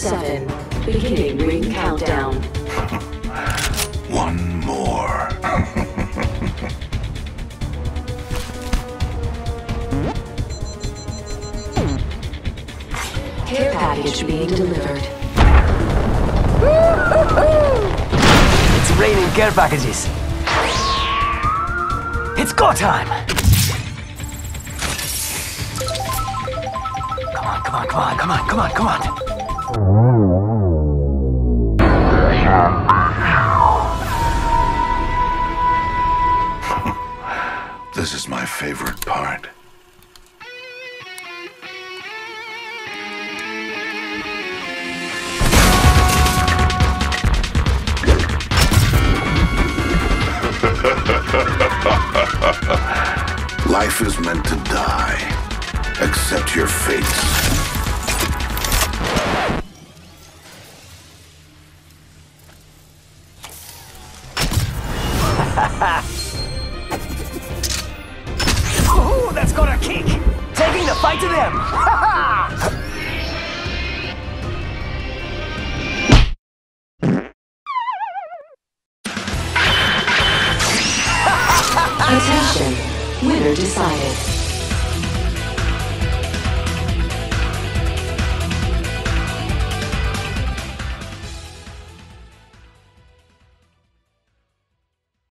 7, beginning ring countdown. One more. Care package being delivered. It's raining care packages. It's go time! Come on, come on, come on, come on, come on, come on! This is my favorite part. Life is meant to die. Accept your fate. Oh, that's got a kick! Taking the fight to them! Winner decided.